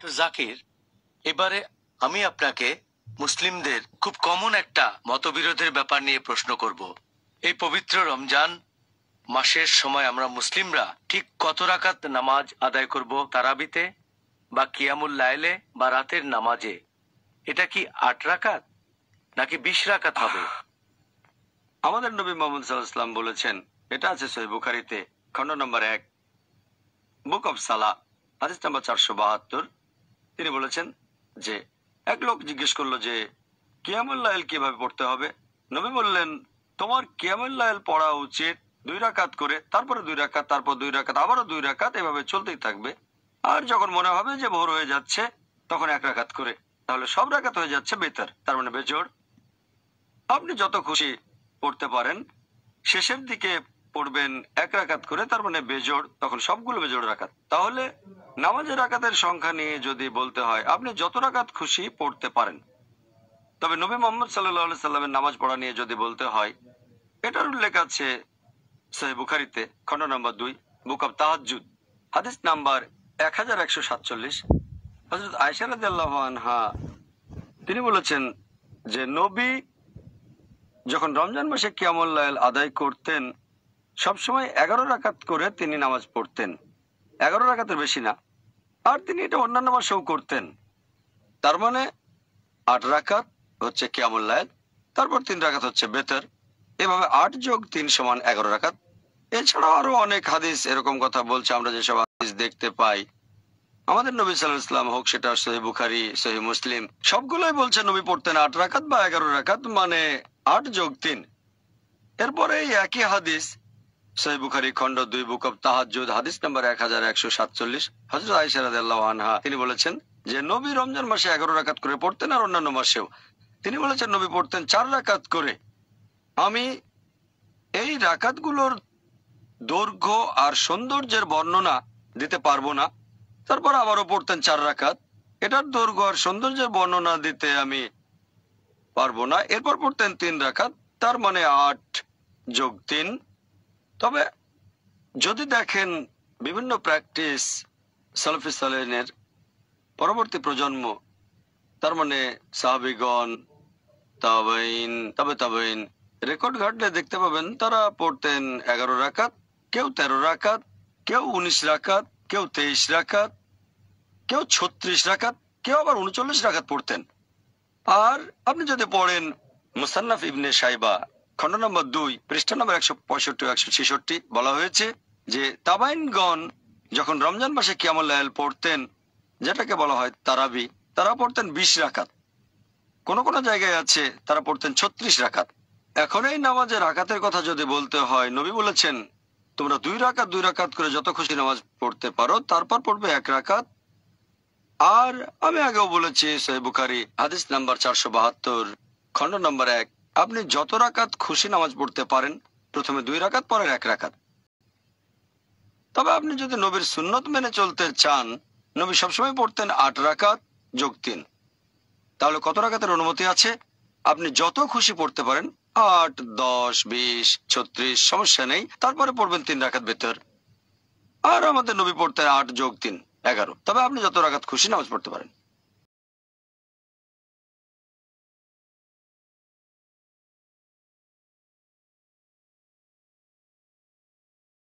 Doctor Zakir, এবারে আমি আপনাকে মুসলিমদের খুব কমন একটা মতবিরোধের ব্যাপার নিয়ে প্রশ্ন করব। এই পবিত্র রমজান মাসের সময় আমরা মুসলিমরা ঠিক কত রাকাত নামাজ আদায় করব? তারাবিতে বা কিয়ামুল লাইলে বা রাতের নামাজে এটা কি ৮ রাকাত নাকি ২০ রাকাত হবে? আমাদের নবী মুহাম্মদ সাল্লাল্লাহু আলাইহি ওয়াসাল্লাম বলেছেন, এটা আছে সহিহ বুখারীতে খন্ড নম্বর ১ বুক অব সালাহ হাদিস নম্বর ৪৭২। তিনি বলেছেন যে এক লোক জিজ্ঞেস করলো যে কিয়ামুল লাইল কিভাবে পড়তে হবে। নবী বললেন, তোমার কিয়ামুল লাইল পড়া উচিত ২ রাকাত করে, তারপরে ২ রাকাত, তারপর ২ রাকাত, আবারও ২ রাকাত, এভাবে চলতেই থাকবে। আর যখন মনে হবে যে ভোর হয়ে যাচ্ছে তখন ১ রাকাত করে, তাহলে সব রাকাত হয়ে যাচ্ছে বেতার, তার মানে বেজোড়। আপনি যত খুশি পড়তে পারেন, শেষের দিকে পড়বেন ১ রাকাত করে, তার মানে বেজোড়, তখন সবগুলো বেজোড় রাকাত। তাহলে নামাজের রাকাতের সংখ্যা নিয়ে যদি বলতে হয়, আপনি যত রাকাত খুশি পড়তে পারেন। তবে নবী মুহাম্মদ সাল্লাল্লাহু আলাইহি সাল্লামের নামাজ পড়া নিয়ে যদি বলতে হয়, এটার উল্লেখ আছে সহিহ বুখারীতে খন্ড নম্বর ২ বুক অব তাহাজ্জুদ হাদিস নাম্বার ১১৪৭। হযরত আয়েশা রাদিয়াল্লাহু আনহা তিনি বলেছেন যে নবী যখন রমজান মাসে কিয়ামুল লাইল আদায় করতেন, সবসময় ১১ রাকাত করে তিনি নামাজ পড়তেন, ১১ রাকাতের বেশি না। আর তিনি এটা অন্যান্য মাসেও করতেন, তার মানে ৮ রাকাত হচ্ছে কিয়ামুল লাইল, তারপর ৩ রাকাত হচ্ছে বেতর, এভাবে ৮ যোগ ৩ সমান ১১ রাকাত। এছাড়াও আরো অনেক হাদিস এরকম কথা বলছে। আমরা যেসব হাদিস দেখতে পাই আমাদের নবী সাল্লাল্লাহু আলাইহি ওয়াসাল্লাম, হোক সেটা সহিহ বুখারী, সহিহ মুসলিম, সবগুলোই বলছে নবী পড়তেন ৮ রাকাত বা ১১ রাকাত, মানে ৮ যোগ ৩। এরপরে একই হাদিস সহিহ বুখারী খন্ড ২ বুক অব তাহাজ্জুদ হাদিস নাম্বার ১১৪৭। হযরত আয়েশা রাদিয়াল্লাহু আনহা তিনি বলেছেন যে নবী রমজান মাসে ১১ রাকাত করে পড়তেন, আর অন্যান্য মাসেও। তিনি বলেছেন নবী পড়তেন ৪ রাকাত করে। আমি এই রাকাতগুলোর দৈর্ঘ্য আর সৌন্দর্যের বর্ণনা দিতে পারবো না। তারপর আবারও পড়তেন ৪ রাকাত, এটার দৈর্ঘ্য আর সৌন্দর্যের বর্ণনা দিতে আমি পারবো না। এরপর পড়তেন ৩ রাকাত, তার মানে ৮ যোগ ৩। তবে যদি দেখেন বিভিন্ন প্র্যাকটিস সালফি সালেহিনের পরবর্তী প্রজন্ম, তার মানে সাহাবিগণ, তাবেঈন, তাবেঈন, রেকর্ড ঘাটলে দেখতে পাবেন তারা পড়তেন ১১ রাকাত, কেউ ১৩ রাকাত, কেউ ১৯ রাকাত, কেউ ২৩ রাকাত, কেউ ৩৬ রাকাত, কেউ আবার ৩৯ রাকাত পড়তেন। আর আপনি যদি পড়েন মুসান্নাফ ইবনে শাইবা খন্ড নম্বর ২ পৃষ্ঠা নম্বর ১৬৫-১৬৬ বলা হয়েছে যে তাবাইনগণ যখন রমজান মাসে কিয়ামুল লাইল পড়তেন, যেটাকে বলা হয় তারাবি, তারা পড়তেন ২০ রাকাত। কোনো কোনো জায়গায় আছে তারা পড়তেন ৩৬ রাকাত। এখন এই নামাজের রাকাতের কথা যদি বলতে হয়, নবী বলেছেন তোমরা ২ রাকাত ২ রাকাত করে যত খুশি নামাজ পড়তে পারো, তারপর পড়বে ১ রাকাত। আর আমি আগেও বলেছি সহিহ বুখারী হাদিস নাম্বার ৪৭২ খন্ড নম্বর ১, আপনি যত রাকাত খুশি নামাজ পড়তে পারেন, প্রথমে ২ রাকাত পরে ১ রাকাত। তবে আপনি যদি নবীর সুন্নত মেনে চলতে চান, নবী সবসময় পড়তেন ৮ রাকাত যোগ ৩। তাহলে কত রাকাতের অনুমতি আছে? আপনি যত খুশি পড়তে পারেন, ৮, ১০, ২০, ৩৬, সমস্যা নেই। তারপরে পড়বেন ৩ রাকাত বেতর। আর আমাদের নবী পড়তেন ৮ যোগ ৩, ১১। তবে আপনি যত রাকাত খুশি নামাজ পড়তে পারেন।